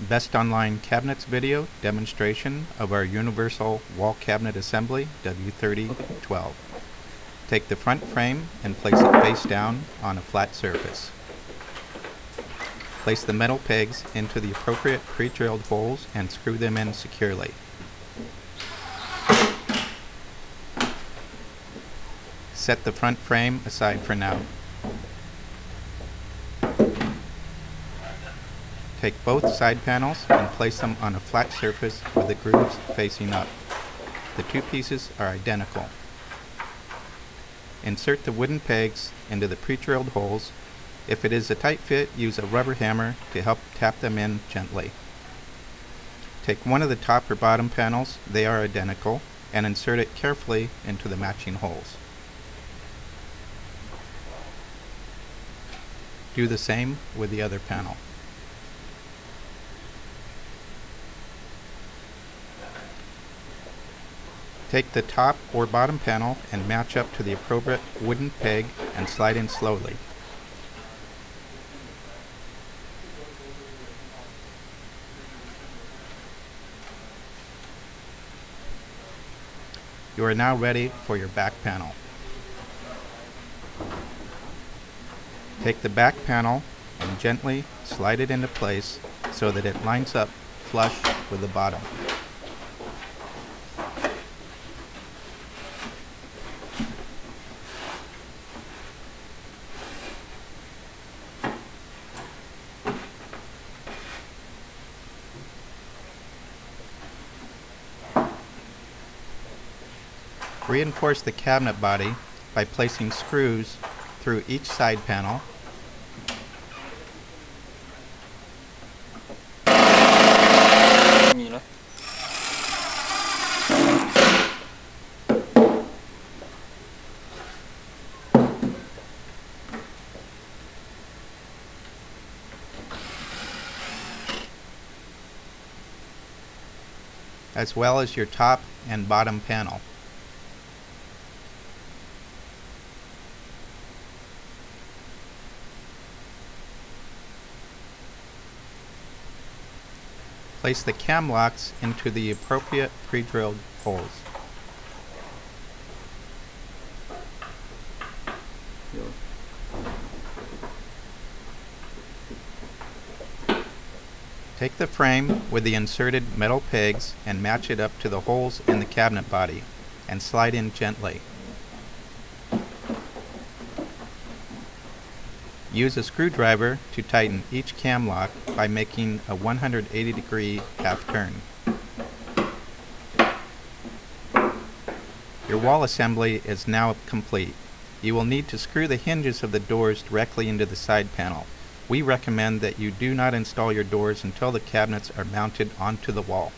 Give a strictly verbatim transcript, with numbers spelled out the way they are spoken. Best Online Cabinets video demonstration of our Universal Wall Cabinet Assembly W thirty twelve. Take the front frame and place it face down on a flat surface. Place the metal pegs into the appropriate pre-drilled holes and screw them in securely. Set the front frame aside for now. Take both side panels and place them on a flat surface with the grooves facing up. The two pieces are identical. Insert the wooden pegs into the pre-drilled holes. If it is a tight fit, use a rubber hammer to help tap them in gently. Take one of the top or bottom panels, they are identical, and insert it carefully into the matching holes. Do the same with the other panel. Take the top or bottom panel and match up to the appropriate wooden peg and slide in slowly. You are now ready for your back panel. Take the back panel and gently slide it into place so that it lines up flush with the bottom. Reinforce the cabinet body by placing screws through each side panel as well as your top and bottom panel. Place the cam locks into the appropriate pre-drilled holes. Take the frame with the inserted metal pegs and match it up to the holes in the cabinet body and slide in gently. Use a screwdriver to tighten each cam lock by making a one hundred eighty degree half turn. Your wall assembly is now complete. You will need to screw the hinges of the doors directly into the side panel. We recommend that you do not install your doors until the cabinets are mounted onto the wall.